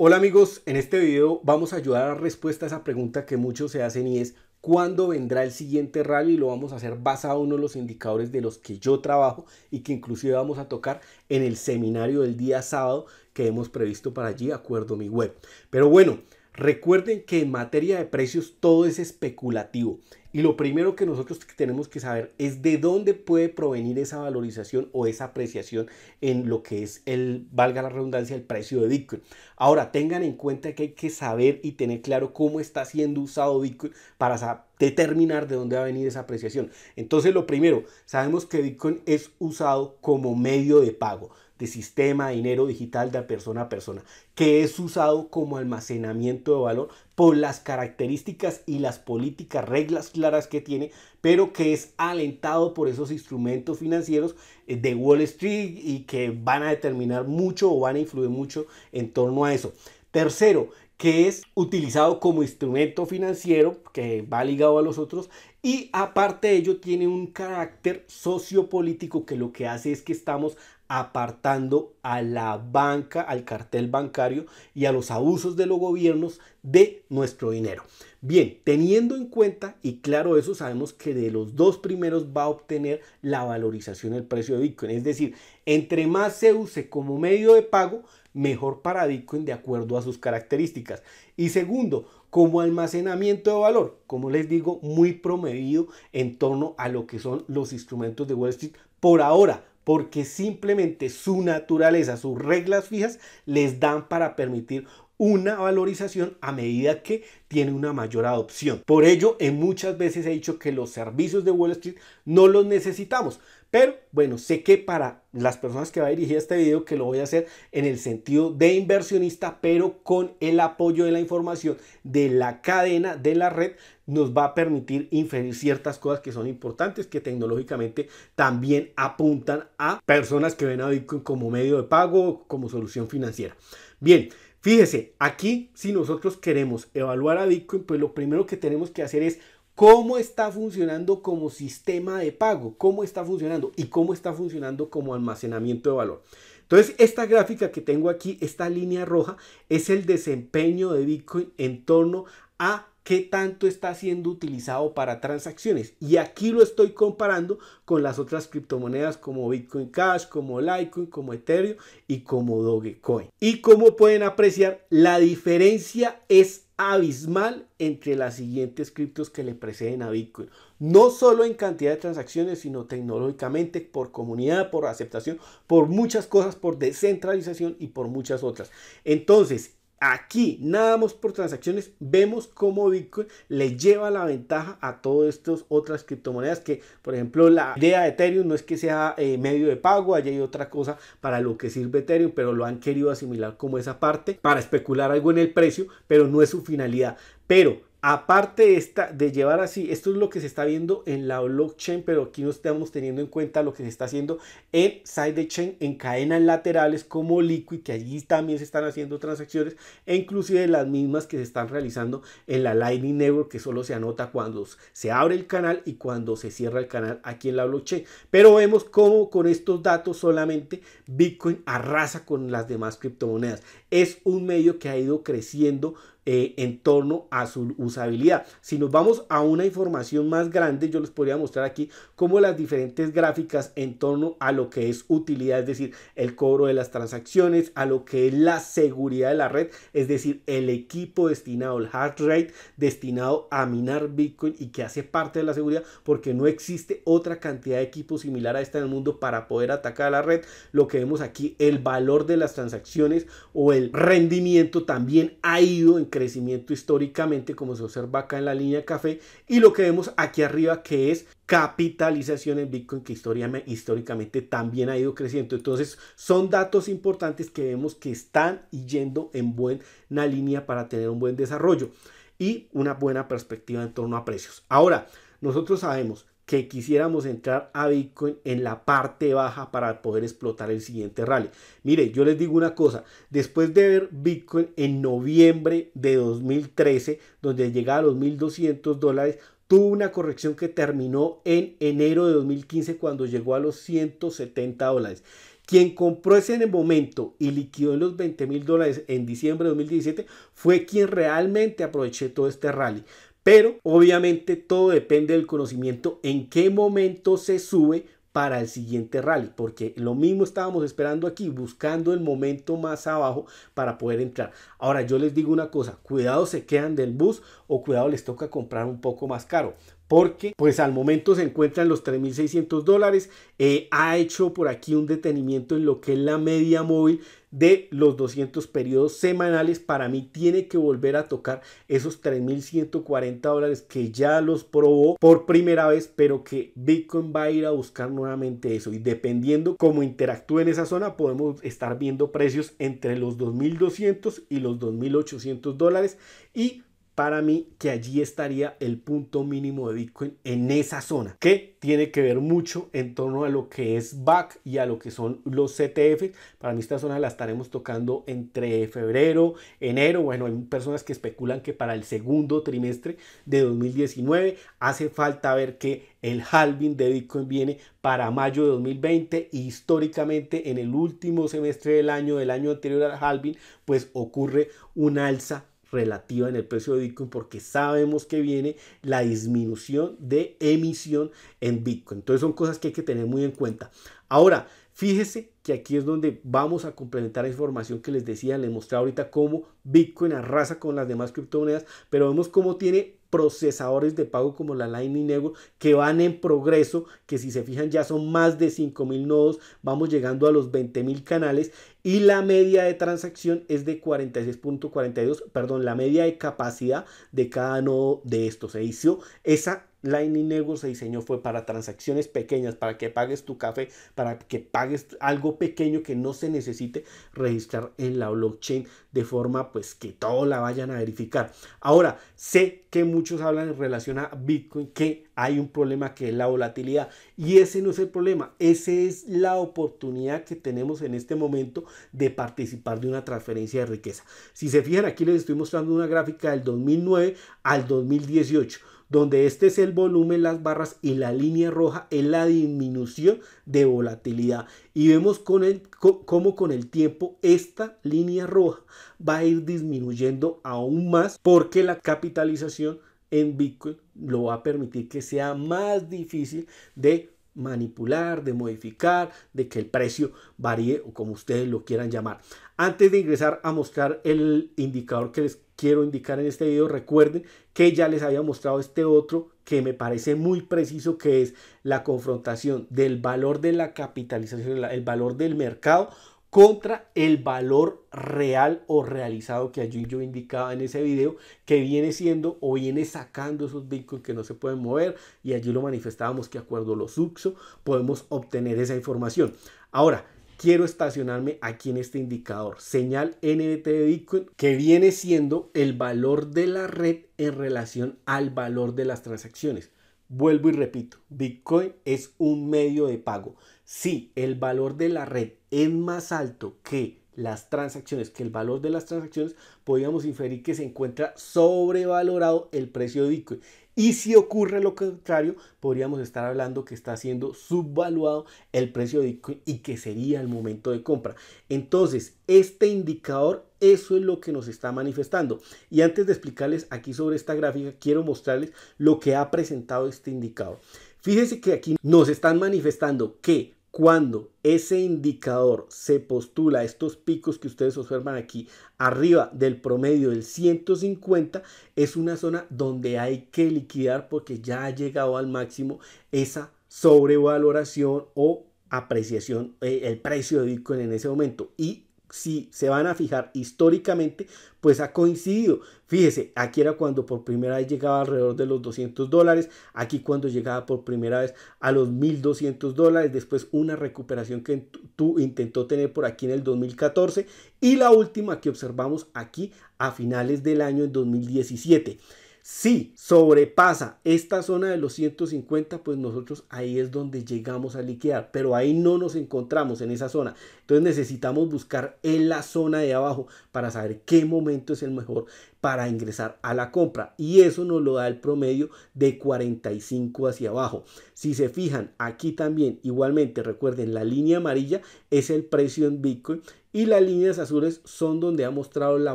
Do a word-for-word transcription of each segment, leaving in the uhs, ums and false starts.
Hola amigos, en este video vamos a ayudar a dar respuesta a esa pregunta que muchos se hacen y es ¿cuándo vendrá el siguiente rally? Y lo vamos a hacer basado en uno de los indicadores de los que yo trabajo y que inclusive vamos a tocar en el seminario del día sábado que hemos previsto para allí, de acuerdo a mi web. Pero bueno, recuerden que en materia de precios todo es especulativo y lo primero que nosotros tenemos que saber es de dónde puede provenir esa valorización o esa apreciación en lo que es el, valga la redundancia, el precio de Bitcoin. Ahora tengan en cuenta que hay que saber y tener claro cómo está siendo usado Bitcoin para saber determinar de dónde va a venir esa apreciación. Entonces lo primero, sabemos que Bitcoin es usado como medio de pago, de sistema, de dinero digital, de persona a persona, que es usado como almacenamiento de valor por las características y las políticas, reglas claras que tiene, pero que es alentado por esos instrumentos financieros de Wall Street y que van a determinar mucho o van a influir mucho en torno a eso. Tercero, que es utilizado como instrumento financiero, que va ligado a los otros, y aparte de ello tiene un carácter sociopolítico que lo que hace es que estamos apartando a la banca, al cartel bancario y a los abusos de los gobiernos de nuestro dinero. Bien, teniendo en cuenta y claro eso, sabemos que de los dos primeros va a obtener la valorización del precio de Bitcoin, es decir, entre más se use como medio de pago, mejor para Bitcoin de acuerdo a sus características. Y segundo, como almacenamiento de valor, como les digo, muy promedido en torno a lo que son los instrumentos de Wall Street por ahora, porque simplemente su naturaleza, sus reglas fijas les dan para permitir una valorización a medida que tiene una mayor adopción. Por ello, en muchas veces he dicho que los servicios de Wall Street no los necesitamos, pero bueno, sé que para las personas que va a dirigir este video, que lo voy a hacer en el sentido de inversionista, pero con el apoyo de la información de la cadena de la red, nos va a permitir inferir ciertas cosas que son importantes, que tecnológicamente también apuntan a personas que ven a Bitcoin como medio de pago, como solución financiera. Bien, fíjese, aquí si nosotros queremos evaluar a Bitcoin, pues lo primero que tenemos que hacer es cómo está funcionando como sistema de pago, cómo está funcionando y cómo está funcionando como almacenamiento de valor. Entonces, esta gráfica que tengo aquí, esta línea roja, es el desempeño de Bitcoin en torno a qué tanto está siendo utilizado para transacciones, y aquí lo estoy comparando con las otras criptomonedas como Bitcoin Cash, como Litecoin, como Ethereum y como Dogecoin. Y como pueden apreciar, la diferencia es abismal entre las siguientes criptos que le preceden a Bitcoin, no solo en cantidad de transacciones, sino tecnológicamente, por comunidad, por aceptación, por muchas cosas, por descentralización y por muchas otras. Entonces, aquí, nada más por transacciones, vemos cómo Bitcoin le lleva la ventaja a todas estas otras criptomonedas que, por ejemplo, la idea de Ethereum no es que sea eh, medio de pago, allí hay otra cosa para lo que sirve Ethereum, pero lo han querido asimilar como esa parte para especular algo en el precio, pero no es su finalidad. Pero aparte de, esta, de llevar así, esto es lo que se está viendo en la blockchain, pero aquí no estamos teniendo en cuenta lo que se está haciendo en sidechain, en cadenas laterales como Liquid, que allí también se están haciendo transacciones, e inclusive las mismas que se están realizando en la Lightning Network, que solo se anota cuando se abre el canal y cuando se cierra el canal aquí en la blockchain. Pero vemos cómo con estos datos solamente Bitcoin arrasa con las demás criptomonedas. Es un medio que ha ido creciendo Eh, en torno a su usabilidad. Si nos vamos a una información más grande, yo les podría mostrar aquí como las diferentes gráficas en torno a lo que es utilidad, es decir, el cobro de las transacciones, a lo que es la seguridad de la red, es decir, el equipo destinado, el hash rate destinado a minar Bitcoin y que hace parte de la seguridad, porque no existe otra cantidad de equipos similar a esta en el mundo para poder atacar a la red. Lo que vemos aquí, el valor de las transacciones o el rendimiento también ha ido en crecimiento históricamente, como se observa acá en la línea café, y lo que vemos aquí arriba, que es capitalización en Bitcoin, que históricamente también ha ido creciendo. Entonces son datos importantes que vemos que están yendo en buena línea para tener un buen desarrollo y una buena perspectiva en torno a precios. Ahora, nosotros sabemos que quisiéramos entrar a Bitcoin en la parte baja para poder explotar el siguiente rally. Mire, yo les digo una cosa, después de ver Bitcoin en noviembre de dos mil trece, donde llegaba a los mil doscientos dólares, tuvo una corrección que terminó en enero de dos mil quince cuando llegó a los ciento setenta dólares. Quien compró ese en el momento y liquidó en los veinte mil dólares en diciembre de dos mil diecisiete fue quien realmente aprovechó todo este rally. Pero obviamente todo depende del conocimiento en qué momento se sube para el siguiente rally, porque lo mismo estábamos esperando aquí, buscando el momento más abajo para poder entrar. Ahora yo les digo una cosa, cuidado se quedan del bus o cuidado les toca comprar un poco más caro, porque pues al momento se encuentran los tres mil seiscientos dólares, eh, ha hecho por aquí un detenimiento en lo que es la media móvil de los doscientos periodos semanales. Para mí tiene que volver a tocar esos tres mil ciento cuarenta dólares que ya los probó por primera vez, pero que Bitcoin va a ir a buscar nuevamente eso, y dependiendo cómo interactúe en esa zona podemos estar viendo precios entre los dos mil doscientos y los dos mil ochocientos dólares, y para mí que allí estaría el punto mínimo de Bitcoin en esa zona, que tiene que ver mucho en torno a lo que es B A C y a lo que son los C T F. Para mí esta zona la estaremos tocando entre febrero, enero. Bueno, hay personas que especulan que para el segundo trimestre de dos mil diecinueve hace falta ver que el halving de Bitcoin viene para mayo de dos mil veinte, y históricamente en el último semestre del año, del año anterior al halving, pues ocurre un alza relativa en el precio de Bitcoin, porque sabemos que viene la disminución de emisión en Bitcoin. Entonces son cosas que hay que tener muy en cuenta. Ahora, fíjese que aquí es donde vamos a complementar la información que les decía, les mostré ahorita cómo Bitcoin arrasa con las demás criptomonedas, pero vemos cómo tiene procesadores de pago como la Lightning Network que van en progreso, que si se fijan ya son más de cinco mil nodos, vamos llegando a los veinte mil canales, y la media de transacción es de cuarenta y seis punto cuarenta y dos, perdón, la media de capacidad de cada nodo de estos. Se hizo esa Lightning Network, se diseñó fue para transacciones pequeñas, para que pagues tu café, para que pagues algo pequeño que no se necesite registrar en la blockchain, de forma pues que todos la vayan a verificar. Ahora, sé que muchos hablan en relación a Bitcoin que hay un problema que es la volatilidad, y ese no es el problema, esa es la oportunidad que tenemos en este momento de participar de una transferencia de riqueza. Si se fijan, aquí les estoy mostrando una gráfica del dos mil nueve al dos mil dieciocho, donde este es el volumen, las barras, y la línea roja es la disminución de volatilidad, y vemos con el, co, cómo con el tiempo esta línea roja va a ir disminuyendo aún más, porque la capitalización en Bitcoin lo va a permitir que sea más difícil de manipular, de modificar, de que el precio varíe, o como ustedes lo quieran llamar. Antes de ingresar a mostrar el indicador que les quiero indicar en este video, recuerden que ya les había mostrado este otro que me parece muy preciso, que es la confrontación del valor de la capitalización, el valor del mercado contra el valor real o realizado que allí yo indicaba en ese video, que viene siendo o viene sacando esos bitcoins que no se pueden mover, y allí lo manifestábamos que de acuerdo a los U T X O podemos obtener esa información. Ahora quiero estacionarme aquí en este indicador, señal N V T de Bitcoin, que viene siendo el valor de la red en relación al valor de las transacciones. Vuelvo y repito, Bitcoin es un medio de pago. Si el valor de la red es más alto que las transacciones, que el valor de las transacciones, podríamos inferir que se encuentra sobrevalorado el precio de Bitcoin. Y si ocurre lo contrario, podríamos estar hablando que está siendo subvaluado el precio de Bitcoin y que sería el momento de compra. Entonces, este indicador, eso es lo que nos está manifestando. Y antes de explicarles aquí sobre esta gráfica, quiero mostrarles lo que ha presentado este indicador. Fíjense que aquí nos están manifestando que cuando ese indicador se postula, estos picos que ustedes observan aquí, arriba del promedio del ciento cincuenta, es una zona donde hay que liquidar, porque ya ha llegado al máximo esa sobrevaloración o apreciación, eh, el precio de Bitcoin en ese momento. Y si se van a fijar históricamente, pues ha coincidido. Fíjese, aquí era cuando por primera vez llegaba alrededor de los doscientos dólares, aquí cuando llegaba por primera vez a los mil doscientos dólares, después una recuperación que tú intentó tener por aquí en el dos mil catorce, y la última que observamos aquí a finales del año en dos mil diecisiete. Si sobrepasa esta zona de los ciento cincuenta, pues nosotros ahí es donde llegamos a liquidar, pero ahí no nos encontramos en esa zona. Entonces necesitamos buscar en la zona de abajo para saber qué momento es el mejor para ingresar a la compra. Y eso nos lo da el promedio de cuarenta y cinco hacia abajo. Si se fijan aquí también, igualmente recuerden, la línea amarilla es el precio en Bitcoin y las líneas azules son donde ha mostrado la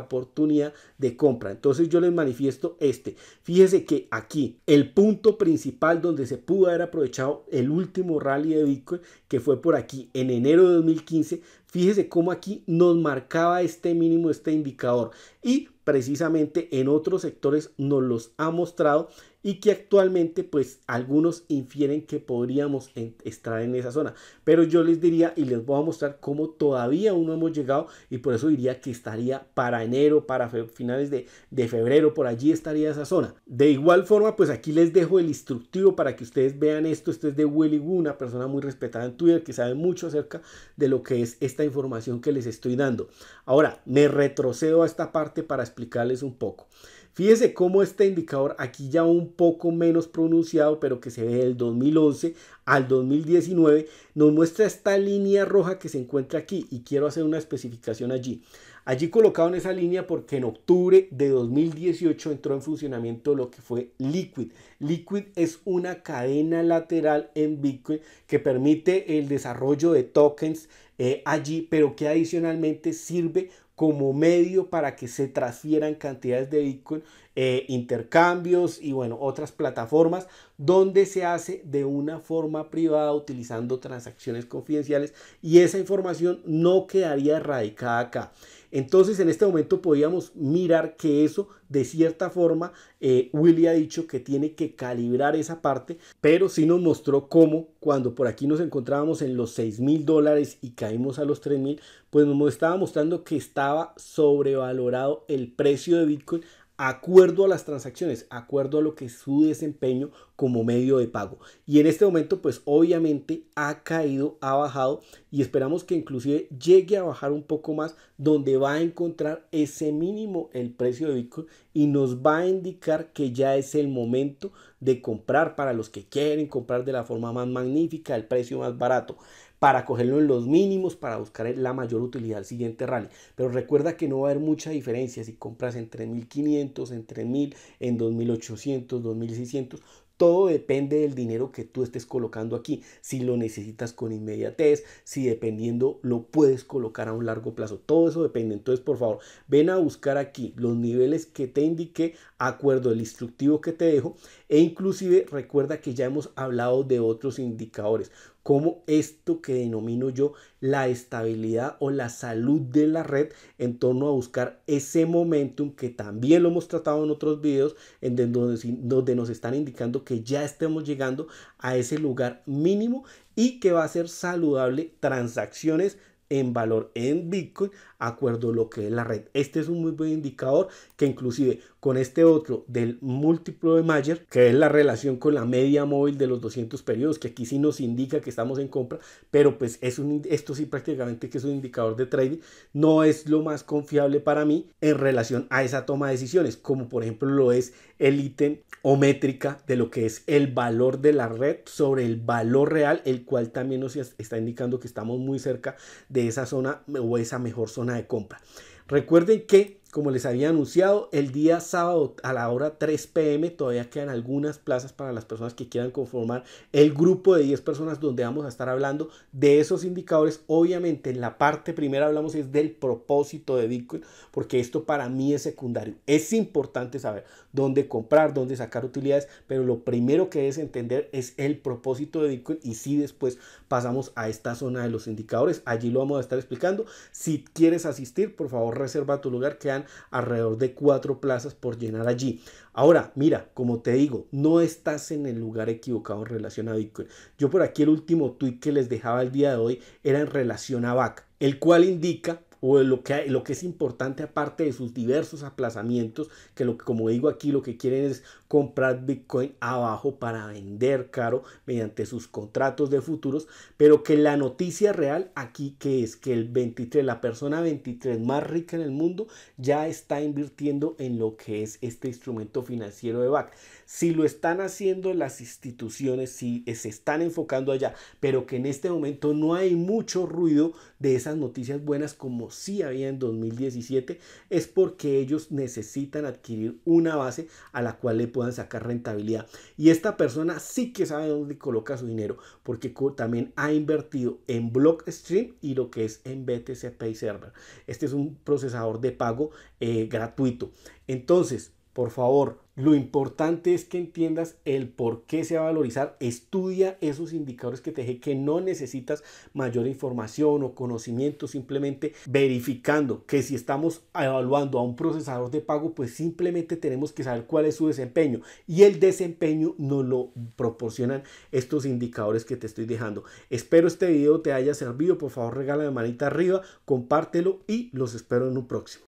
oportunidad de compra. Entonces yo les manifiesto este. Fíjese que aquí el punto principal donde se pudo haber aprovechado el último rally de Bitcoin, que fue por aquí en enero de dos mil quince, fíjese cómo aquí nos marcaba este mínimo, este indicador, y precisamente en otros sectores nos los ha mostrado y que actualmente pues algunos infieren que podríamos estar en esa zona. Pero yo les diría y les voy a mostrar cómo todavía aún no hemos llegado, y por eso diría que estaría para enero, para finales de, de febrero, por allí estaría esa zona. De igual forma pues aquí les dejo el instructivo para que ustedes vean esto. Esto es de Willy Wu, una persona muy respetada en Twitter que sabe mucho acerca de lo que es esta información que les estoy dando. Ahora me retrocedo a esta parte para explicarles un poco. Fíjese cómo este indicador aquí ya un poco menos pronunciado, pero que se ve del dos mil once al dos mil diecinueve, nos muestra esta línea roja que se encuentra aquí, y quiero hacer una especificación allí. Allí colocado en esa línea porque en octubre de dos mil dieciocho entró en funcionamiento lo que fue Liquid. Liquid es una cadena lateral en Bitcoin que permite el desarrollo de tokens eh, allí, pero que adicionalmente sirve como medio para que se transfieran cantidades de Bitcoin, eh, intercambios y bueno, otras plataformas donde se hace de una forma privada utilizando transacciones confidenciales, y esa información no quedaría radicada acá. Entonces en este momento podíamos mirar que eso de cierta forma eh, Willy ha dicho que tiene que calibrar esa parte, pero sí nos mostró cómo cuando por aquí nos encontrábamos en los seis mil dólares y caímos a los tres mil, pues nos estaba mostrando que estaba sobrevalorado el precio de Bitcoin acuerdo a las transacciones, acuerdo a lo que es su desempeño como medio de pago. Y en este momento pues obviamente ha caído, ha bajado, y esperamos que inclusive llegue a bajar un poco más, donde va a encontrar ese mínimo el precio de Bitcoin y nos va a indicar que ya es el momento de comprar para los que quieren comprar de la forma más magnífica, el precio más barato, para cogerlo en los mínimos, para buscar la mayor utilidad al siguiente rally. Pero recuerda que no va a haber mucha diferencia si compras en tres mil quinientos, en tres mil, en dos mil ochocientos, dos mil seiscientos. Todo depende del dinero que tú estés colocando aquí, si lo necesitas con inmediatez, si dependiendo lo puedes colocar a un largo plazo, todo eso depende. Entonces por favor ven a buscar aquí los niveles que te indiqué, acuerdo el instructivo que te dejo, e inclusive recuerda que ya hemos hablado de otros indicadores, como esto que denomino yo la estabilidad o la salud de la red en torno a buscar ese momentum, que también lo hemos tratado en otros videos, en donde, donde nos están indicando que ya estemos llegando a ese lugar mínimo y que va a ser saludable transacciones en valor en Bitcoin, acuerdo lo que es la red. Este es un muy buen indicador que inclusive con este otro del múltiplo de Mayer, que es la relación con la media móvil de los doscientos periodos, que aquí sí nos indica que estamos en compra, pero pues es un, esto sí prácticamente que es un indicador de trading, no es lo más confiable para mí en relación a esa toma de decisiones, como por ejemplo lo es el ítem o métrica de lo que es el valor de la red sobre el valor real, el cual también nos está indicando que estamos muy cerca de esa zona o esa mejor zona de compra. Recuerden que, como les había anunciado, el día sábado a la hora tres p m todavía quedan algunas plazas para las personas que quieran conformar el grupo de diez personas, donde vamos a estar hablando de esos indicadores. Obviamente en la parte primera hablamos es del propósito de Bitcoin, porque esto para mí es secundario. Es importante saber dónde comprar, dónde sacar utilidades, pero lo primero que debes entender es el propósito de Bitcoin, y si después pasamos a esta zona de los indicadores, allí lo vamos a estar explicando. Si quieres asistir, por favor reserva tu lugar, quedan alrededor de cuatro plazas por llenar allí. Ahora mira, como te digo, no estás en el lugar equivocado en relación a Bitcoin. Yo por aquí el último tweet que les dejaba el día de hoy era en relación a B A C, el cual indica o lo que, lo que es importante, aparte de sus diversos aplazamientos, que lo que, como digo aquí, lo que quieren es comprar Bitcoin abajo para vender caro mediante sus contratos de futuros, pero que la noticia real aquí que es que el veintitrés, la persona veintitrés más rica en el mundo ya está invirtiendo en lo que es este instrumento financiero de B A C. Si lo están haciendo las instituciones, si se están enfocando allá, pero que en este momento no hay mucho ruido de esas noticias buenas como sí había en dos mil diecisiete, es porque ellos necesitan adquirir una base a la cual le puedan sacar rentabilidad. Y esta persona sí que sabe dónde coloca su dinero, porque también ha invertido en Blockstream y lo que es en B T C Pay Server. Este es un procesador de pago eh, gratuito. Entonces, por favor, lo importante es que entiendas el por qué se va a valorizar. Estudia esos indicadores que te dije, que no necesitas mayor información o conocimiento, simplemente verificando que si estamos evaluando a un procesador de pago, pues simplemente tenemos que saber cuál es su desempeño, y el desempeño nos lo proporcionan estos indicadores que te estoy dejando. Espero este video te haya servido. Por favor, regálame manita arriba, compártelo y los espero en un próximo.